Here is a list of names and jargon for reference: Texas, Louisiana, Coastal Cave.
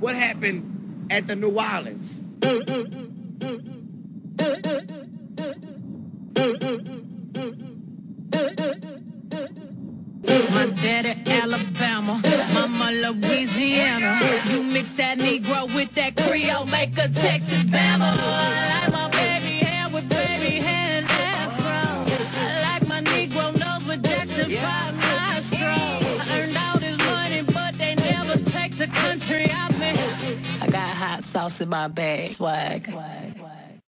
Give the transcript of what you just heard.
What happened at the New Orleans? My daddy Alabama, mama Louisiana. You mix that Negro with that Creole, make a Texas Bama. I like my baby hair with baby hair and afro. I like my Negro nose with Jackson 5 nostrils. I earned all this money, but they never take the country out. I got hot sauce in my bag, swag.